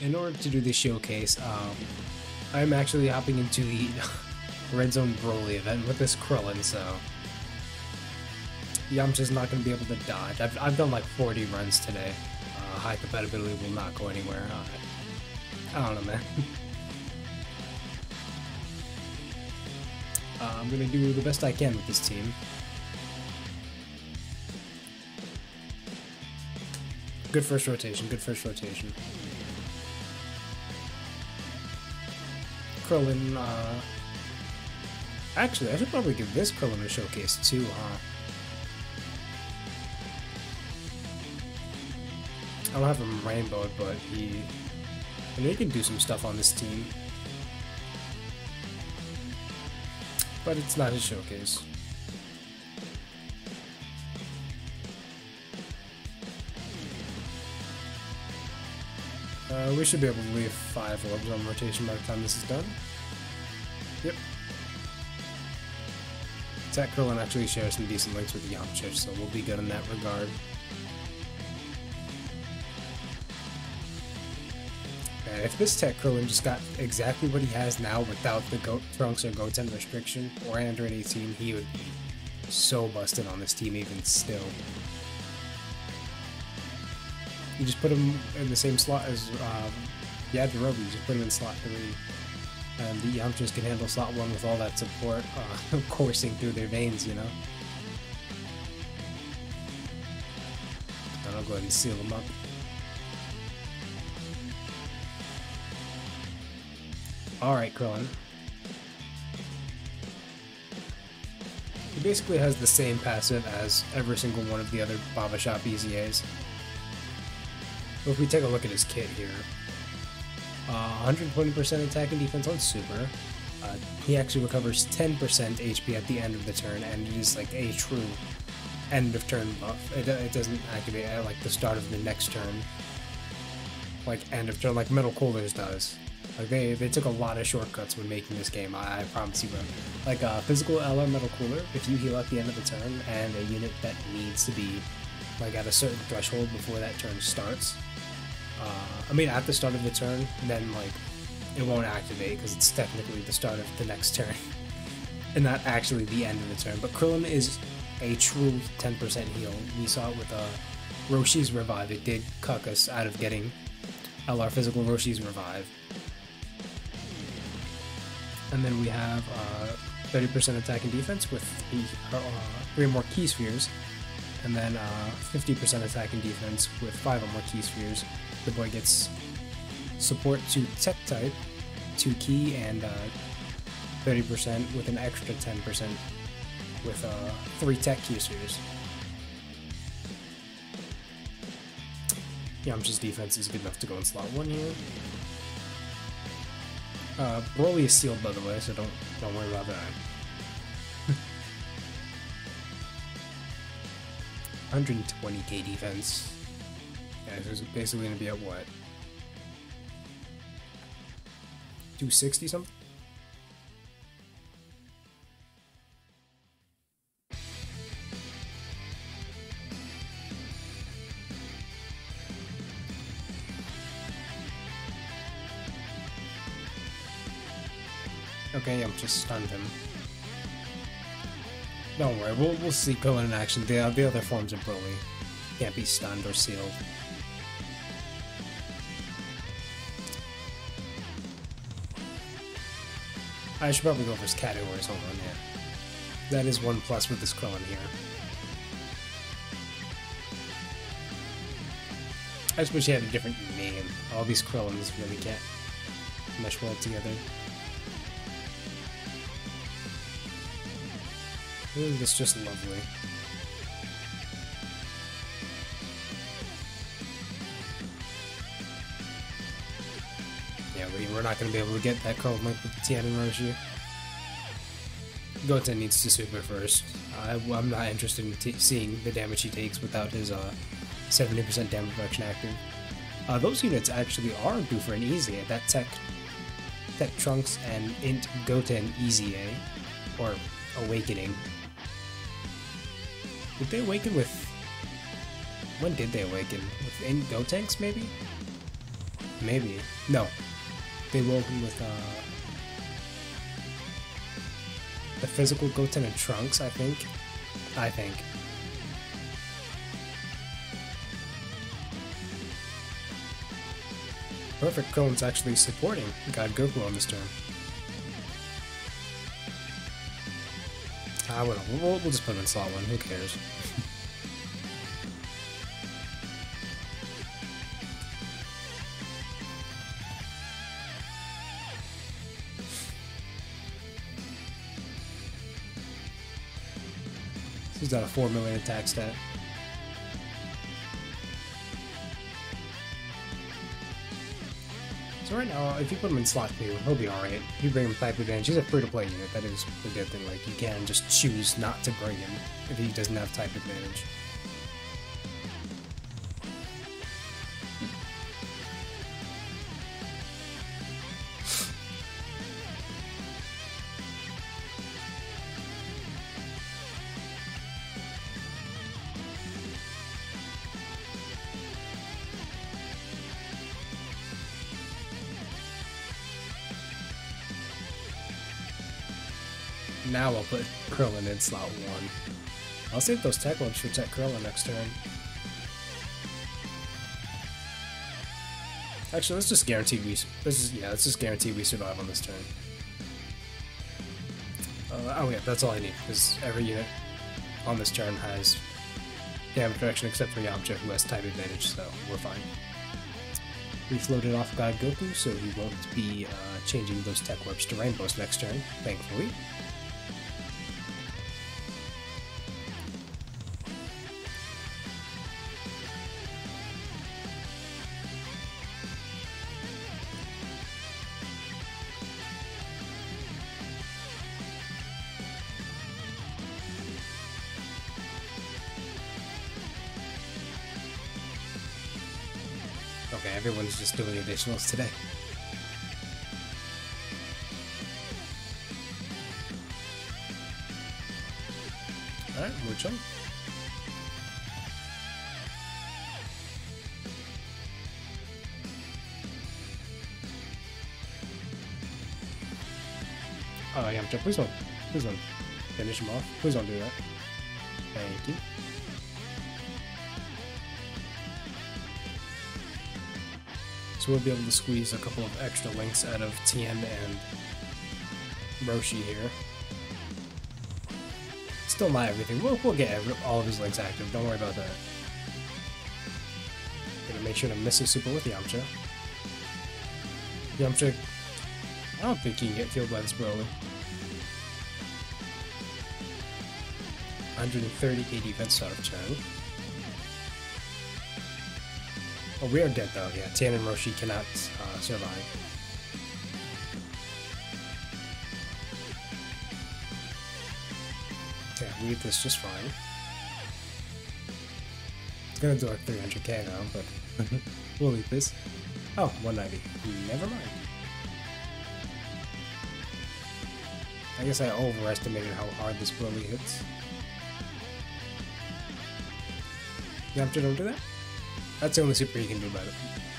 in order to do this showcase, I'm actually hopping into the Red Zone Broly event with this Krillin, so Yamcha's not going to be able to dodge. I've done like 40 runs today. High compatibility will not go anywhere. I don't know, man. I'm going to do the best I can with this team. Good first rotation, good first rotation. Krillin, actually, I should probably give this Krillin a showcase too, huh? I don't have him rainbowed, but he can do some stuff on this team. But it's not his showcase. We should be able to leave 5 orbs on rotation by the time this is done. Yep. Tech Krillin actually shares some decent links with Yamcha, so we'll be good in that regard. Man, if this Tech Krillin just got exactly what he has now without the Trunks or Goten restriction or Android 18, he would be so busted on this team even still. You just put him in the same slot as Yajirobe, you just put him in slot 3. And the Yamchas can handle slot 1 with all that support coursing through their veins, you know? And I'll go ahead and seal him up. Alright, Krillin. He basically has the same passive as every single one of the other Baba Shop EZAs. But if we take a look at his kit here, 120% attack and defense on super, he actually recovers 10% HP at the end of the turn, and it is like a true end of turn buff. It doesn't activate at like the start of the next turn, like end of turn, like Metal Coolers does. Like they took a lot of shortcuts when making this game, I promise you, bro. Like a physical LR Metal Cooler, if you heal at the end of the turn, and a unit that needs to be like at a certain threshold before that turn starts. I mean, at the start of the turn, then like it won't activate because it's technically the start of the next turn, and not actually the end of the turn. But Krillin is a true 10% heal. We saw it with Roshi's revive. It did cuck us out of getting LR physical Roshi's revive. And then we have 30% attack and defense with the 3 more key spheres. And then 50% attack and defense with 5 or more key spheres. The boy gets support to tech type, 2 key, and 30% with an extra 10% with 3 tech key spheres. Yamcha's defense is good enough to go in slot 1 here. Broly is sealed, by the way, so don't worry about that. 120k defense. Yeah, so it's basically gonna be at what? 260 something? Okay, I'm just stunned him. Don't worry, we'll see Krillin in action. The other forms of Broly can't be stunned or sealed. I should probably go for his categories, hold on, yeah. That is 1+ with this Krillin here. I just wish he had a different name. All these Krillins really can't mesh well together. Ooh, that's just lovely. Yeah, we're not going to be able to get that Krillin link with Tien and Roshi. Goten needs to super first. I'm not interested in seeing the damage he takes without his 70% damage reduction active. Those units actually are due for an EZA. That Tech Trunks and Int Goten EZA, or Awakening. Did they awaken with... When did they awaken? With Gotenks, maybe? Maybe. No. They will open with the physical Goten and Trunks, I think. Perfect. Krillin's actually supporting God Goku on this turn. We'll just put him in slot 1, who cares? He's got a 4 million attack stat. So right now, if you put him in slot 2, he'll be alright. You bring him type advantage. He's a free-to-play unit. That is the good thing. Like, you can just choose not to bring him if he doesn't have type advantage. Now I'll put Krillin in slot 1. I'll save those Techworms for Tech Krillin next turn. Actually, let's just guarantee we survive on this turn. That's all I need, because every unit on this turn has damage reduction except for Yamcha, who has type advantage, so we're fine. We floated off God Goku, so he won't be changing those Techworms to Rainbows next turn, thankfully. Okay, everyone's just doing additionals today. Alright, we're chilling. Oh, Yamcha, please don't finish him off. Please don't do that. Thank you. We'll be able to squeeze a couple of extra links out of TM and Roshi here. Still not everything. We'll get all of his links active. Don't worry about that. Gonna make sure to miss his super with Yamcha. Yamcha, I don't think he can get killed by this Broly. 130 AD events out of 10. Oh, we are dead though, yeah. Tan and Roshi cannot survive. Okay, we get this just fine. It's gonna do like 300k now, but we'll eat this. Oh, 190. Never mind. I guess I overestimated how hard this Broly hits. Yamcha, don't do that? That's the only super you can do about it.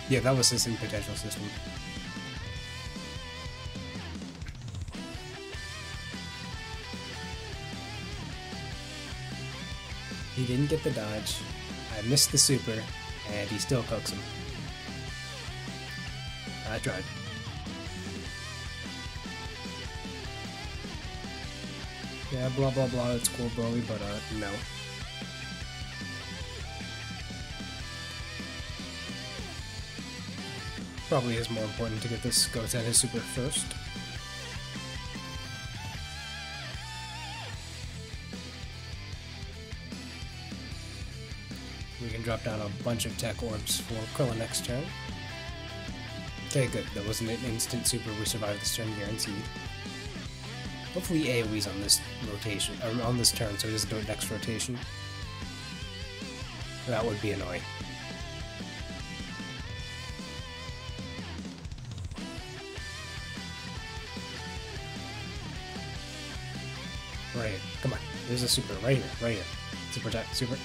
Yeah, that was his potential system. He didn't get the dodge. I missed the super, and he still cooks him. I tried. Yeah, blah blah blah. It's cool, Broly, but no. Probably is more important to get this Goten his super first. We can drop down a bunch of Tech Orbs for Krillin next turn. Okay, good. That wasn't an instant super. We survived this turn, guaranteed. Hopefully AoE's on this rotation, or on this turn, so he doesn't do it next rotation. That would be annoying. Right, come on. There's a super right here. Super attack, super.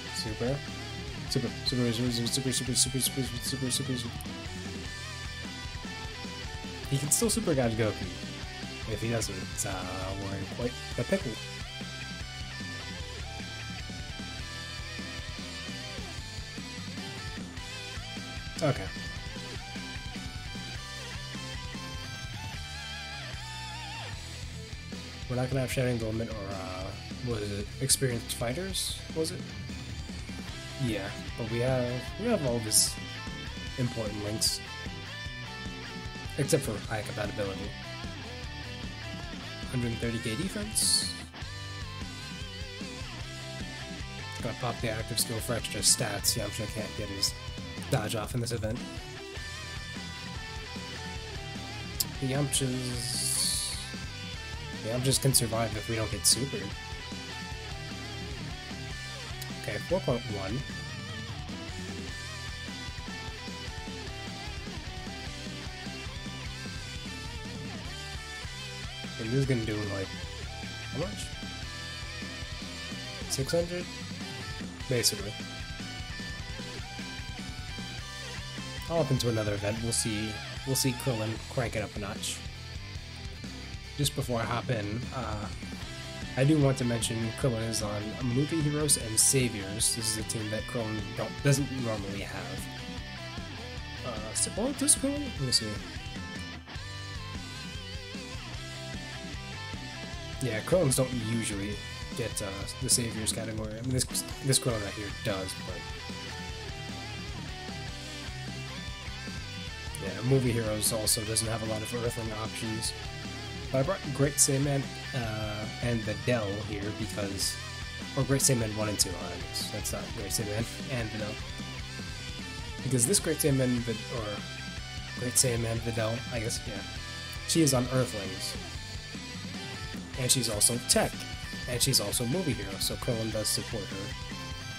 He can still Super Guide Goku. If he doesn't, we're in quite a pickle. Okay. We're not gonna have Shadow Enrollment or, what is it? Experienced Fighters, was it? Yeah, but we have all these important links. Except for high compatibility. 130k defense. Gotta pop the active skill for extra stats. Yamcha can't get his dodge off in this event. Yamcha's can survive if we don't get supered. Okay, 4.1. And this is gonna do like how much? 600? Basically. I'll hop into another event. We'll see Krillin crank it up a notch. Just before I hop in, I do want to mention Krillin is on Movie Heroes and Saviors. This is a team that Krillin doesn't normally have. Support this Krillin? Let me see. Yeah, Krillins don't usually get the Saviors category. I mean, this Krillin right here does, but... Yeah, Movie Heroes also doesn't have a lot of Earthling options. But I brought Great Saiyan Man and Videl here because... Or Great Saiyan Man 1 and 2, I guess. That's not Great Saiyan Man and Videl. Because this Great Saiyan Man, Videl, I guess, yeah. She is on Earthlings. And she's also Tech. And she's also Movie Hero, so Krillin does support her.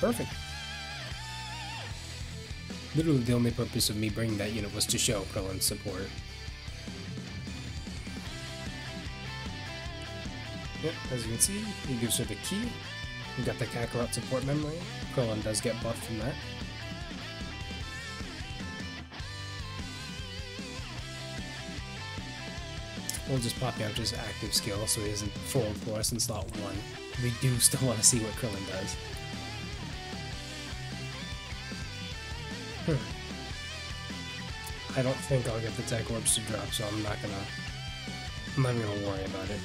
Perfect. Literally the only purpose of me bringing that unit was to show Krillin's support. Yep, as you can see, he gives her the key. We got the Kakarot support memory. Krillin does get buffed from that. We'll just pop out just active skill so he isn't full for us in slot 1. We do still want to see what Krillin does. I don't think I'll get the Techworms to drop, so I'm not gonna worry about it.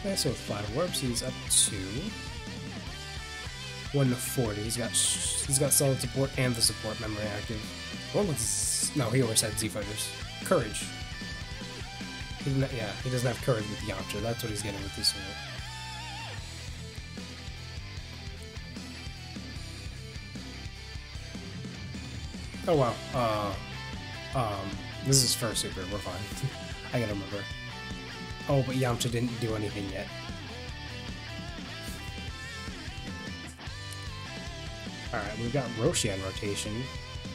Okay, so with 5 warps, he's up to 1 to 40. He's got solid support and the support memory active. What was no? He always had Z Fighters. Courage. He doesn't have courage with Yamcha. That's what he's getting with this unit. Oh wow. This is his first super. We're fine. I gotta remember. Oh, but Yamcha didn't do anything yet. Alright, we've got Roshi on rotation.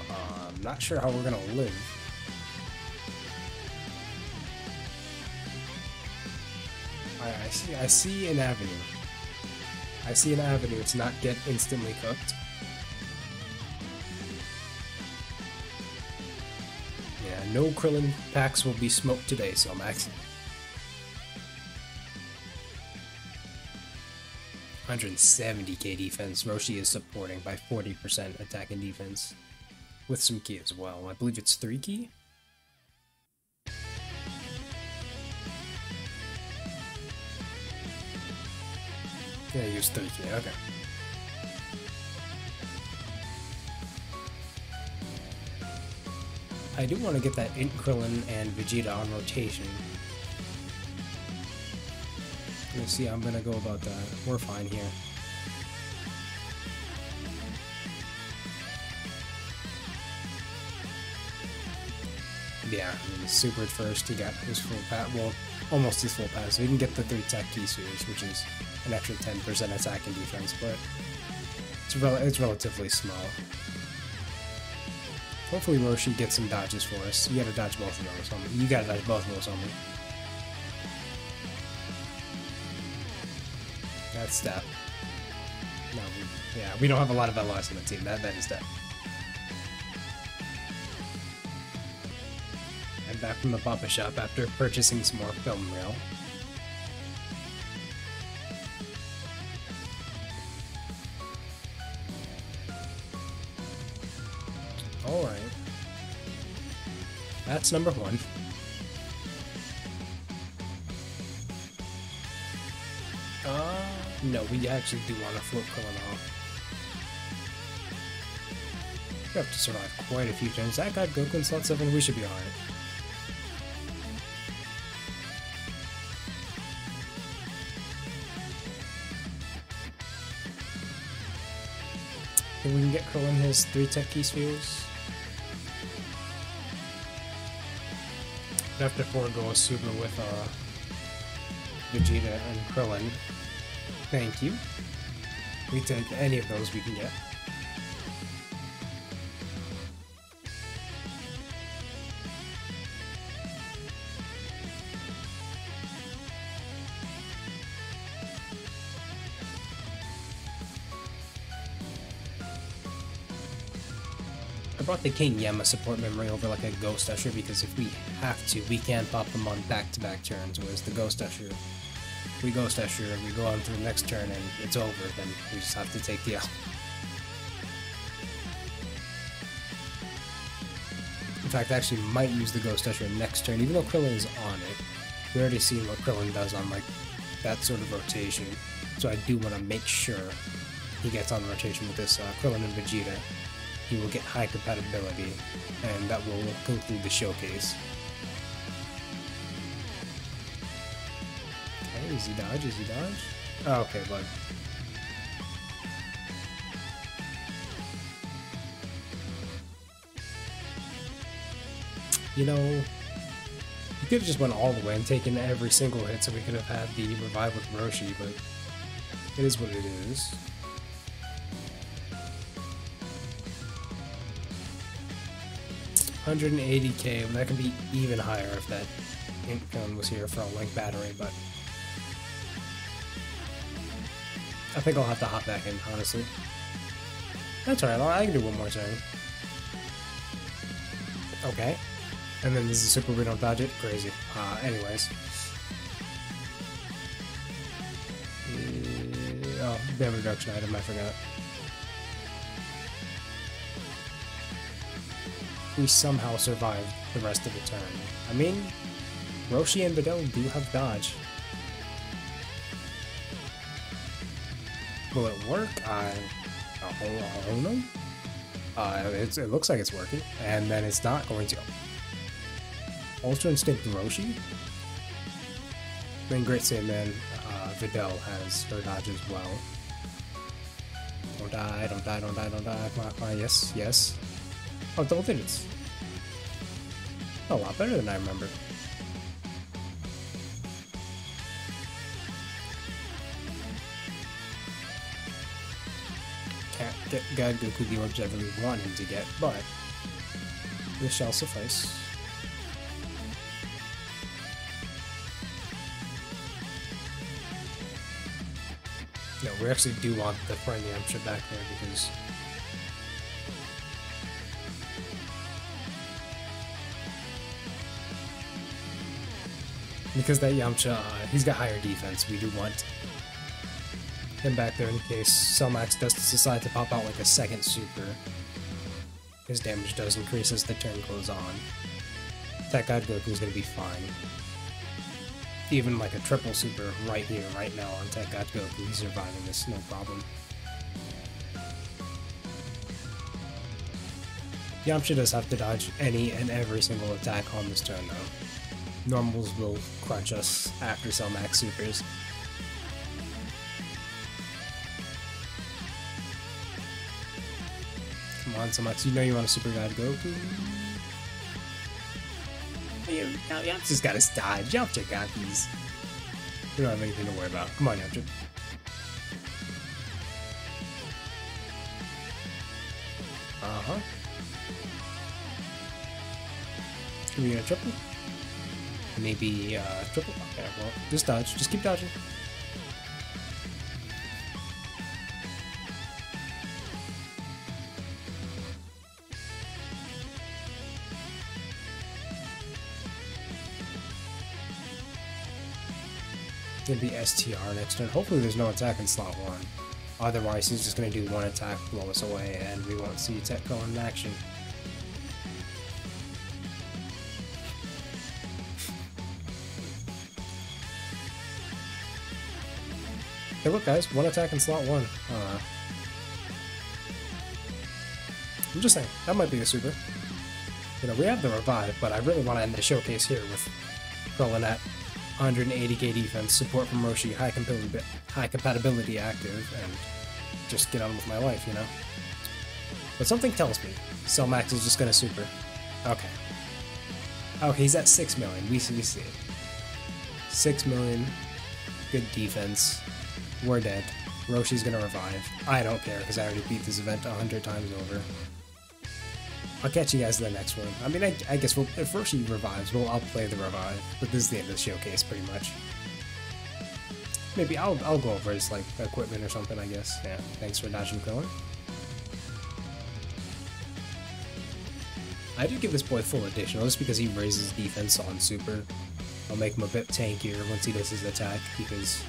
I'm not sure how we're gonna live. I see an avenue. I see an avenue to not get instantly cooked. Yeah, no Krillin packs will be smoked today, Cellmax. 170k defense. Roshi is supporting by 40% attack and defense. With some ki as well. I believe it's 3 ki? Yeah, I used 3 ki, okay. I do want to get that Krillin and Vegeta on rotation. Let's see how I'm gonna go about that. We're fine here. Yeah, I mean, supered first, he got his full pass, well, almost his full pass, so he can get the 3 attack key series, which is an extra 10% attack and defense, but it's relatively small. Hopefully Roshi gets some dodges for us. You gotta dodge both of those on me. That's that. No, we don't have a lot of LRs on the team, that is that. back from the Baba Shop after purchasing some more film reel. Alright. That's number one. No, we actually do want to flip Krillin off. We have to survive quite a few turns. That got Goku in slot 7, we should be alright. And we can get Krillin his 3 tech key spheres. We'd have to forego a super with Vegeta and Krillin. Thank you. We take any of those we can get. I brought the King Yama support memory over like a Ghost Usher because if we have to, we can pop them on back-to-back turns, whereas the Ghost Usher... we Ghost Usher and we go on to the next turn and it's over, then we just have to take the L. In fact, I actually might use the Ghost Usher next turn, even though Krillin is on it. We've already seen what Krillin does on like that sort of rotation, so I do want to make sure he gets on rotation with this Krillin and Vegeta. He will get high compatibility, and that will conclude the showcase. Easy dodge, easy dodge. Oh, okay, bud. You know, you could have just went all the way and taken every single hit so we could have had the revive with Roshi, but it is what it is. $180K, and that could be even higher if that income was here for a link battery, but I think I'll have to hop back in, honestly. That's alright, I can do one more turn. Okay. And then this is super, we don't dodge it? Crazy. Anyways. Oh, damage reduction item, I forgot. We somehow survived the rest of the turn. I mean, Roshi and Videl do have dodge. Will it work? I don't know. It looks like it's working, and then it's not going to. Ultra Instinct Roshi? Then Great Saiyan Man, Videl has her dodge as well. Don't die, don't die, don't die, don't die. Come on, come on. Yes, yes. Oh, double digits. A lot better than I remember. Can't get God Goku the orbs I really want him to get, but this shall suffice. No, we actually do want the friend Yamcha back there because that Yamcha, he's got higher defense. We do want him back there in case Cellmax does decide to pop out like a second super. His damage does increase as the turn goes on. That God Goku's gonna be fine. Even like a triple super right here, right now on Tech God Goku, he's surviving this, no problem. Yamcha does have to dodge any and every single attack on this turn though. Normals will crunch us after Cellmax supers. Come on, so much. You know you want a Super God Goku. Yamcha's got his dodge. Yamcha got these. We don't have anything to worry about. Come on, Yamcha. Uh-huh. Can we get a triple? Maybe, triple? Okay, well, just dodge. Just keep dodging. going to be STR next turn. Hopefully there's no attack in slot 1. Otherwise he's just going to do one attack, blow us away, and we won't see Techco in action. Hey look guys, one attack in slot 1. I'm just saying, that might be a super. You know, we have the revive, but I really want to end the showcase here with Krillin at 180k defense, support from Roshi, high compatibility active, and just get on with my life, you know? But something tells me Cellmax is just gonna super. Okay. Oh, he's at 6 million. We see it. 6 million. Good defense. We're dead. Roshi's gonna revive. I don't care, because I already beat this event 100 times over. I'll catch you guys in the next one. I mean, I guess if Roshi revives, I'll play the revive. But this is the end of the showcase, pretty much. Maybe I'll go over his, like, equipment or something, I guess. Yeah, thanks for dodging Krillin. I do give this boy full additional, just because he raises defense on super. I'll make him a bit tankier once he does his attack, because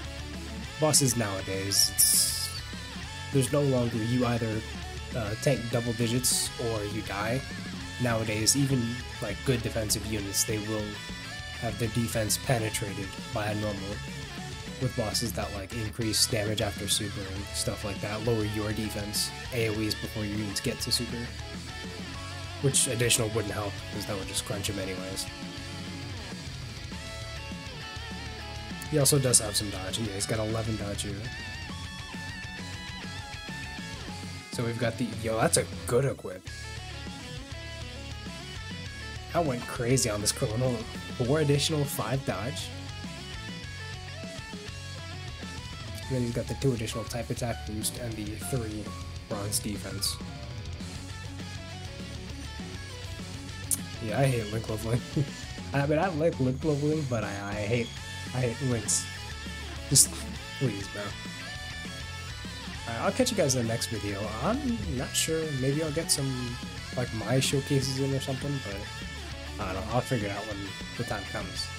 bosses nowadays, there's no longer you either tank double digits or you die. Nowadays, even like good defensive units, they will have their defense penetrated by a normal, with bosses that like increase damage after super and stuff like that, lower your defense, AoEs before your units get to super, which additional wouldn't help because that would just crunch him anyways. He also does have some dodge. Yeah, he's got 11 dodge here. So we've got the... Yo, that's a good equip. I went crazy on this Krillin. 4 additional, 5 dodge. And then he's got the 2 additional type attack boost and the 3 bronze defense. Yeah, I hate link leveling. I mean, I like link leveling, but I hate links. Just please, bro. Alright, I'll catch you guys in the next video. I'm not sure. Maybe I'll get some, like, my showcases in or something, but I don't know. I'll figure it out when the time comes.